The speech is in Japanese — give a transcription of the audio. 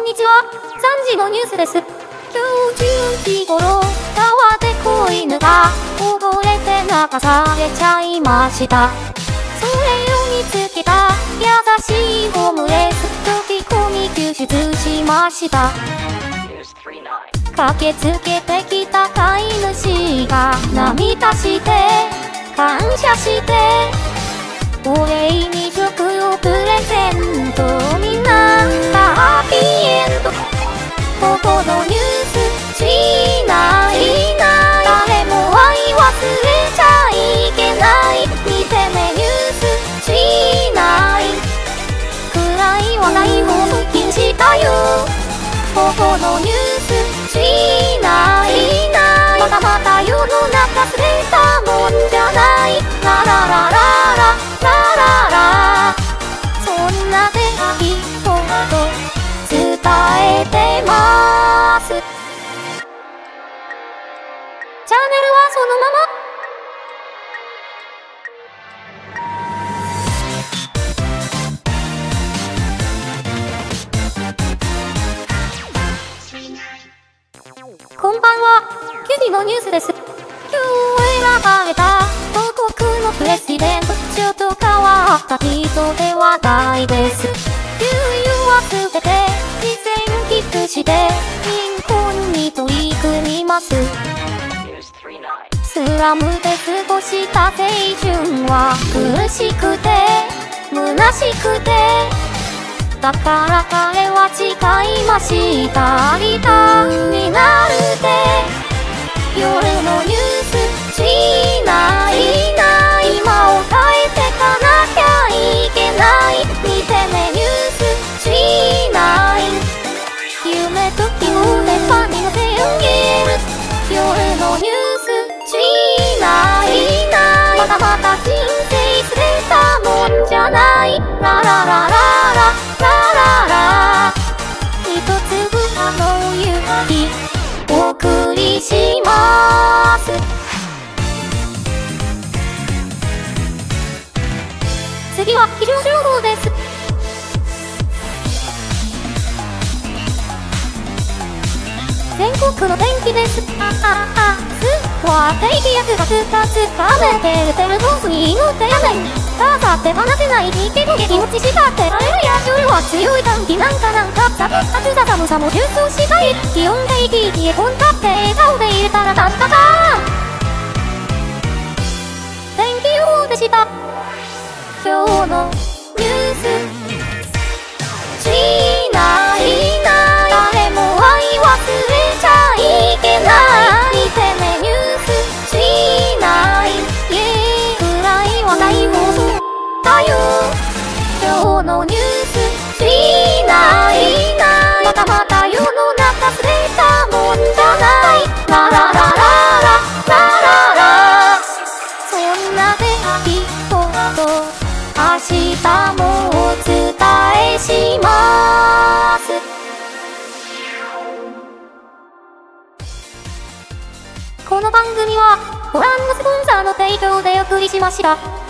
んにちは。3時のニュースです。今日10時頃、川で子犬が溺れて流されちゃいました。それを見つけた優しいホームレス飛び込み救出しました。駆けつけてきた飼い主が涙して感謝してお礼に食をプレゼント。みんなハッピーエンド。ここのニュースしない、誰も愛忘れちゃいけない。見てねニュースしない、暗い話題を好きにしたよ。ここのニュースしない、またまた世の中すれたもんじゃない。ララララチャンネルはそのまま。こんばんは、9時のニュースです。今日選ばれた母国のプレジデント、首都変わった人で話題です。給油はすべて事前寄付して貧困に取り組みます。スラムで過ごした青春は苦しくて虚しくて、だから彼は誓いました。有田になるって夜のニュースしない、今を変えてかなきゃいけない。見てねニュースしない、夢と希望でファンに乗せ上げる。夜のニュースまたまた人生すれたもんじゃない。ララララララララ、一粒の夕日お送りします。次は気象情報です。全国の天気です。は低気圧が2つ雨てるテルボースに乗ってやめん。ただ手放せないにけど気持ちしかってられるや。夜は強い寒気なんか暑さ寒さも重装したい。気温で生き冷え込んだって笑顔でいれたらたったか。天気予報でした。今日のニュースしない、誰も愛忘れちゃいけない。見てねニュース今日のニュースしない、またまた世の中すれたもんじゃない。ララララララララ、そんな出来事明日もお伝えします。この番組はご覧のスポンサーの提供でお送りしました。